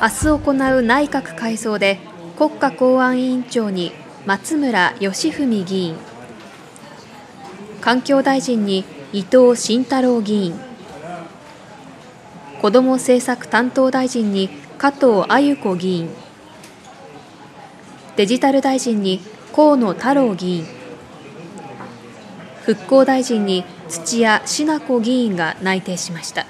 明日行う内閣改造で国家公安委員長に松村祥史議員、環境大臣に伊藤信太郎議員、子ども政策担当大臣に加藤鮎子議員、デジタル大臣に河野太郎議員、復興大臣に土屋品子議員が内定しました。